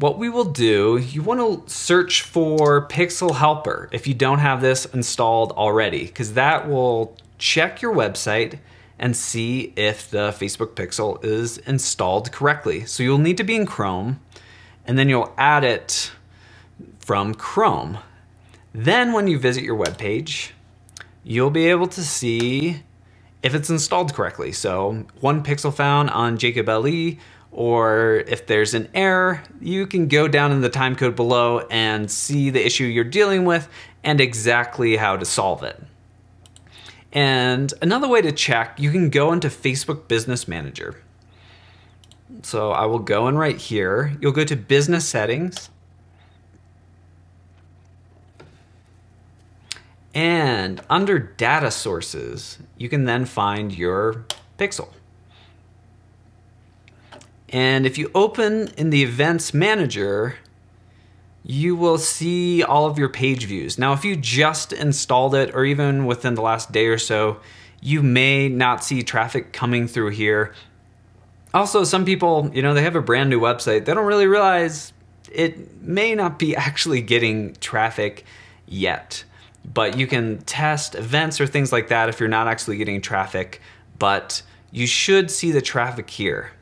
what we will do, you want to search for Pixel Helper if you don't have this installed already, because that will check your website and see if the Facebook Pixel is installed correctly. So you'll need to be in Chrome, and then you'll add it from Chrome. Then when you visit your web page, you'll be able to see if it's installed correctly. So one pixel found on Jacob LE, or if there's an error, you can go down in the time code below and see the issue you're dealing with and exactly how to solve it. And another way to check, you can go into Facebook Business Manager. So I will go in right here. You'll go to Business Settings. And under Data Sources, you can then find your Pixel. And if you open in the Events Manager, you will see all of your page views. Now, if you just installed it, or even within the last day or so, you may not see traffic coming through here. Also, some people, you know, they have a brand new website. They don't really realize it may not be actually getting traffic yet. But you can test events or things like that if you're not actually getting traffic, but you should see the traffic here.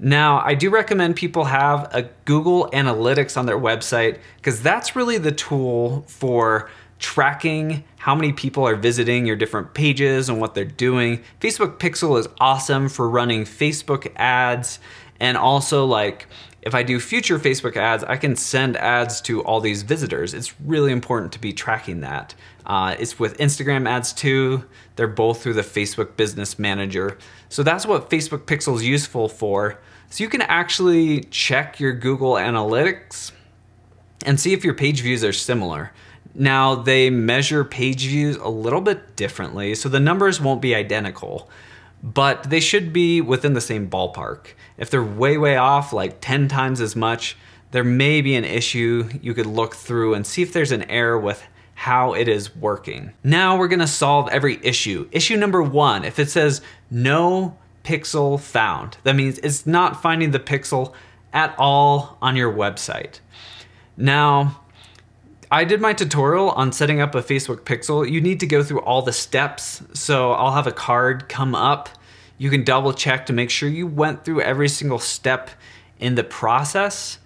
Now, I do recommend people have a Google Analytics on their website, because that's really the tool for tracking how many people are visiting your different pages and what they're doing. Facebook Pixel is awesome for running Facebook ads, and also, like, if I do future Facebook ads, I can send ads to all these visitors. It's really important to be tracking that. It's with Instagram ads too. They're both through the Facebook Business Manager. So that's what Facebook Pixel is useful for. So you can actually check your Google Analytics and see if your page views are similar. Now, they measure page views a little bit differently, so the numbers won't be identical, but they should be within the same ballpark. If they're way, way off, like 10 times as much, there may be an issue. You could look through and see if there's an error with how it is working. Now we're gonna solve every issue. Issue number one, if it says no pixel found, that means it's not finding the pixel at all on your website. Now, I did my tutorial on setting up a Facebook Pixel. You need to go through all the steps, so I'll have a card come up. You can double check to make sure you went through every single step in the process.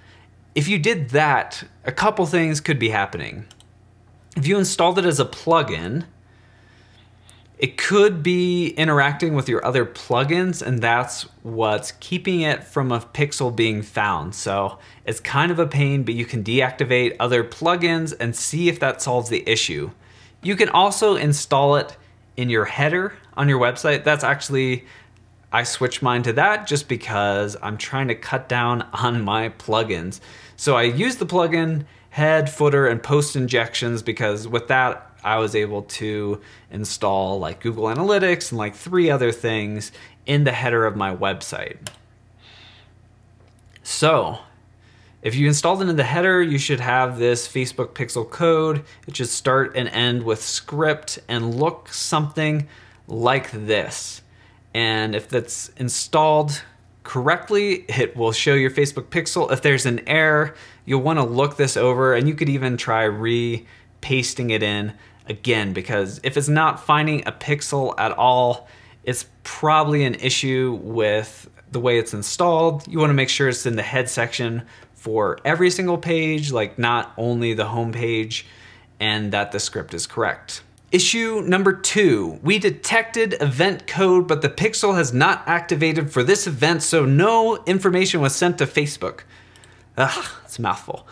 If you did that, a couple things could be happening. If you installed it as a plugin, it could be interacting with your other plugins, and that's what's keeping it from a pixel being found. So it's kind of a pain, but you can deactivate other plugins and see if that solves the issue. You can also install it in your header on your website. That's actually, I switched mine to that just because I'm trying to cut down on my plugins. So I use the plugin, head, footer, and post injections, because with that, I was able to install like Google Analytics and like 3 other things in the header of my website. So if you installed it in the header, you should have this Facebook Pixel code. It should start and end with script and look something like this. And if that's installed correctly, it will show your Facebook Pixel. If there's an error, you'll want to look this over, and you could even try pasting it in again, because if it's not finding a pixel at all, it's probably an issue with the way it's installed. You want to make sure it's in the head section for every single page, like not only the home page, and that the script is correct. Issue number 2, we detected event code, but the pixel has not activated for this event, so no information was sent to Facebook. Ugh, it's a mouthful.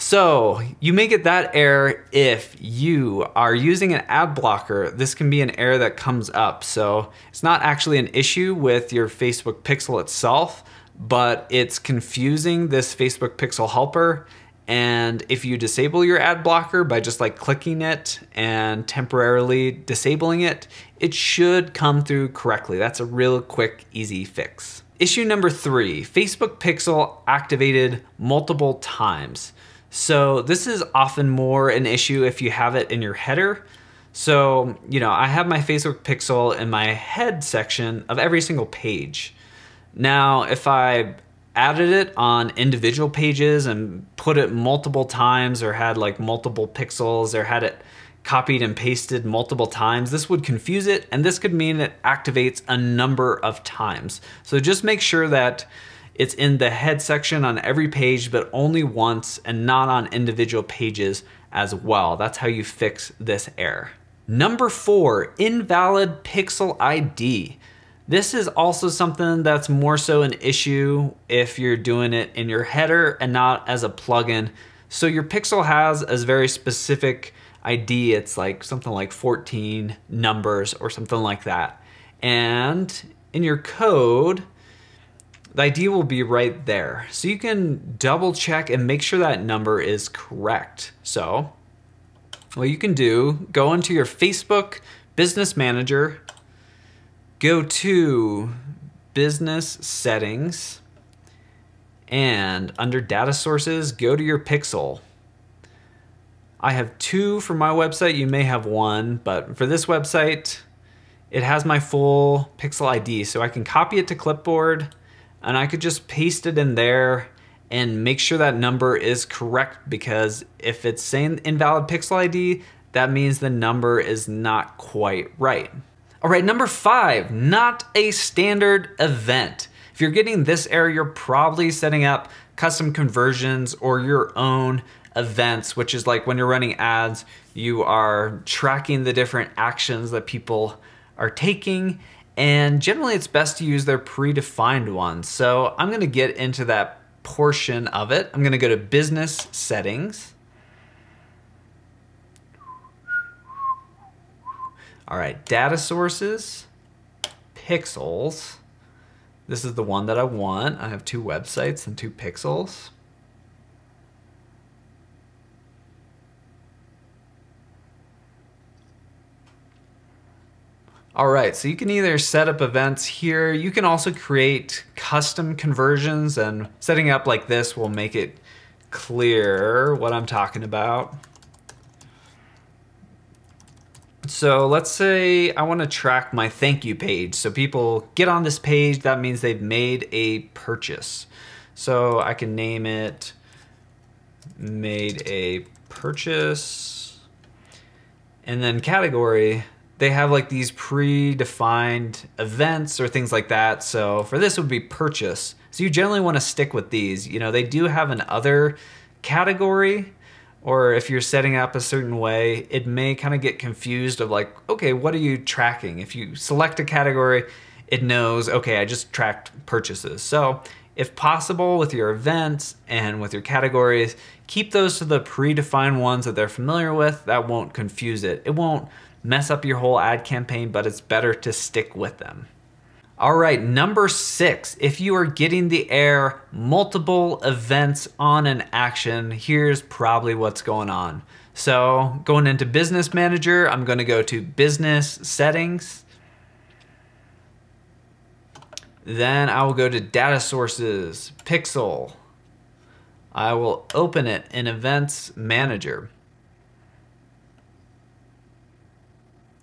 So you may get that error if you are using an ad blocker. This can be an error that comes up. So it's not actually an issue with your Facebook Pixel itself, but it's confusing this Facebook Pixel helper. And if you disable your ad blocker by just like clicking it and temporarily disabling it, it should come through correctly. That's a real quick, easy fix. Issue number 3, Facebook Pixel activated multiple times. So this is often more an issue if you have it in your header. So, you know, I have my Facebook Pixel in my head section of every single page. Now, if I added it on individual pages and put it multiple times, or had like multiple pixels, or had it copied and pasted multiple times, this would confuse it, and this could mean it activates a number of times. So just make sure that it's in the head section on every page, but only once, and not on individual pages as well. That's how you fix this error. Number 4, invalid pixel ID. This is also something that's more so an issue if you're doing it in your header and not as a plugin. So your pixel has a very specific ID. It's like something like 14 numbers or something like that. And in your code, the ID will be right there. So you can double check and make sure that number is correct. So what you can do, go into your Facebook Business Manager, go to business settings, and under data sources, go to your pixel. I have 2 for my website, you may have 1, but for this website, it has my full pixel ID. So I can copy it to clipboard and I could just paste it in there and make sure that number is correct, because if it's saying invalid pixel ID, that means the number is not quite right. All right, number 5, not a standard event. If you're getting this error, you're probably setting up custom conversions or your own events, which is like when you're running ads, you are tracking the different actions that people are taking, and generally it's best to use their predefined ones. So I'm gonna get into that portion of it. I'm gonna go to business settings. All right, data sources, pixels. This is the one that I want. I have 2 websites and 2 pixels. All right, so you can either set up events here. You can also create custom conversions, and setting up like this will make it clear what I'm talking about. So let's say I want to track my thank you page. So people get on this page, that means they've made a purchase. So I can name it made a purchase, and then category, they have like these predefined events or things like that. So for this would be purchase. So you generally want to stick with these. You know, they do have an other category, or if you're setting up a certain way, it may kind of get confused of like, okay, what are you tracking? If you select a category, it knows, okay, I just tracked purchases. So if possible, with your events and with your categories, keep those to the predefined ones that they're familiar with. That won't confuse it. It won't mess up your whole ad campaign, but it's better to stick with them. All right, number 6, if you are getting the error, multiple events on an action, here's probably what's going on. So going into Business Manager, I'm gonna go to Business Settings. Then I will go to Data Sources, Pixel. I will open it in Events Manager.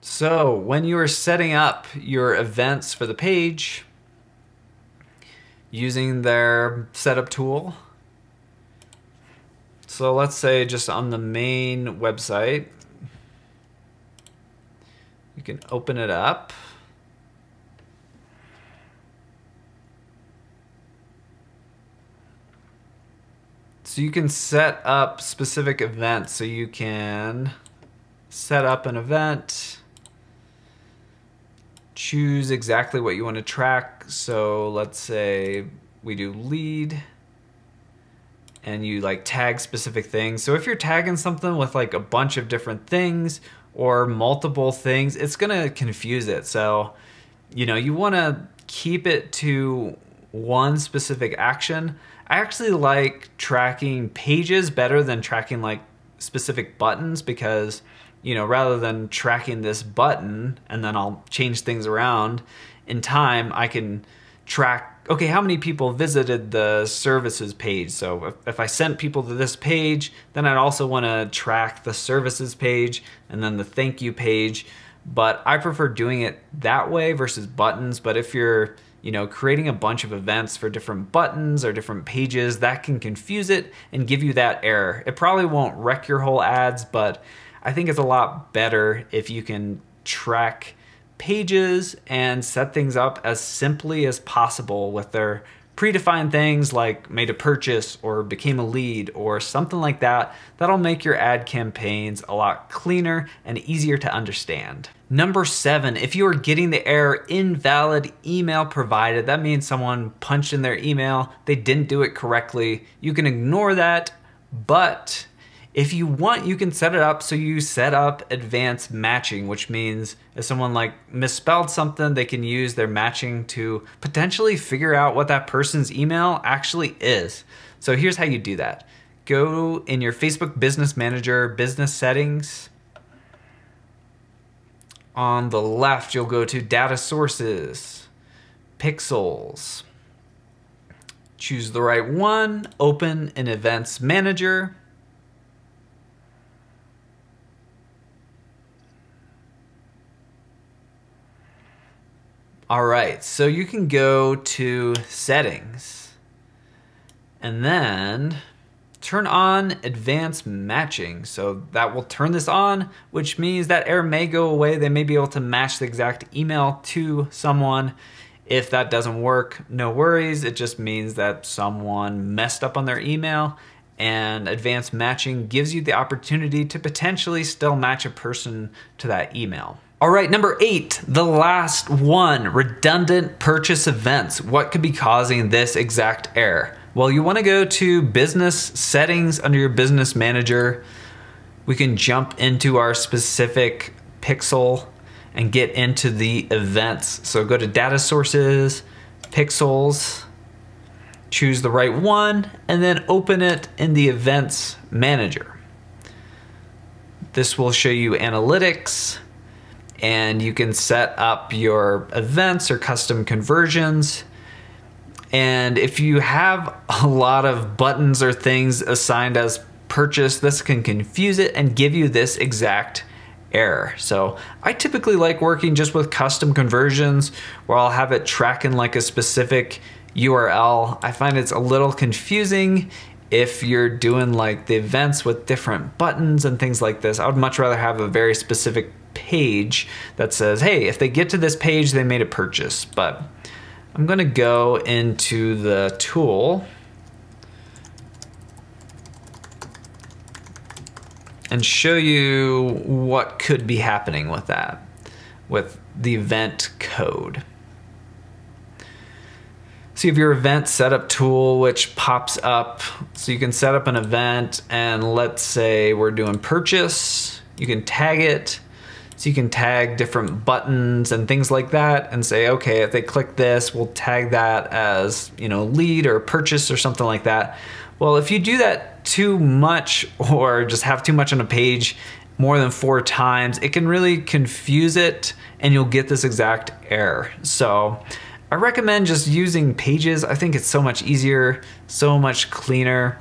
So when you are setting up your events for the page using their setup tool, so let's say just on the main website, you can open it up. So you can set up specific events. So you can set up an event, choose exactly what you want to track. So let's say we do lead, and you like tag specific things. So if you're tagging something with like a bunch of different things or multiple things, it's gonna confuse it. So, you know, you wanna keep it to one specific action. I actually like tracking pages better than tracking like specific buttons, because you know, rather than tracking this button and then I'll change things around in time, I can track, okay, how many people visited the services page? So if I sent people to this page, then I'd also want to track the services page and then the thank you page. But I prefer doing it that way versus buttons. But if you're, you know, creating a bunch of events for different buttons or different pages, that can confuse it and give you that error. It probably won't wreck your whole ads, but I think it's a lot better if you can track pages and set things up as simply as possible with their predefined things like made a purchase or became a lead or something like that. That'll make your ad campaigns a lot cleaner and easier to understand. Number 7, if you are getting the error invalid email provided, that means someone punched in their email, they didn't do it correctly. You can ignore that, but if you want, you can set it up so you set up advanced matching, which means if someone like misspelled something, they can use their matching to potentially figure out what that person's email actually is. So here's how you do that. Go in your Facebook Business Manager, business settings. On the left, you'll go to data sources, pixels. Choose the right one, open an events manager. All right, so you can go to settings and then turn on advanced matching. So that will turn this on, which means that error may go away. They may be able to match the exact email to someone. If that doesn't work, no worries. It just means that someone messed up on their email, and advanced matching gives you the opportunity to potentially still match a person to that email. All right, number 8, the last one, redundant purchase events. What could be causing this exact error? Well, you wanna go to business settings under your business manager. We can jump into our specific pixel and get into the events. So go to data sources, pixels, choose the right one, and then open it in the events manager. This will show you analytics, and you can set up your events or custom conversions. And if you have a lot of buttons or things assigned as purchase, this can confuse it and give you this exact error. So I typically like working just with custom conversions where I'll have it tracking like a specific URL. I find it's a little confusing if you're doing like the events with different buttons and things like this. I would much rather have a very specific page that says, hey, if they get to this page, they made a purchase. But I'm gonna go into the tool and show you what could be happening with that, with the event code. So you have your event setup tool, which pops up. So you can set up an event, and let's say we're doing purchase. You can tag it. So you can tag different buttons and things like that and say, okay, if they click this, we'll tag that as, you know, lead or purchase or something like that. Well, if you do that too much or just have too much on a page more than 4 times, it can really confuse it and you'll get this exact error. So I recommend just using pages. I think it's so much easier, so much cleaner.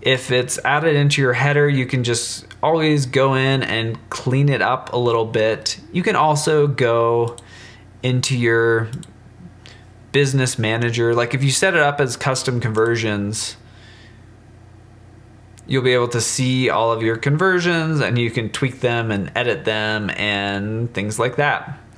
If it's added into your header, you can just always go in and clean it up a little bit. You can also go into your business manager. Like if you set it up as custom conversions, you'll be able to see all of your conversions and you can tweak them and edit them and things like that.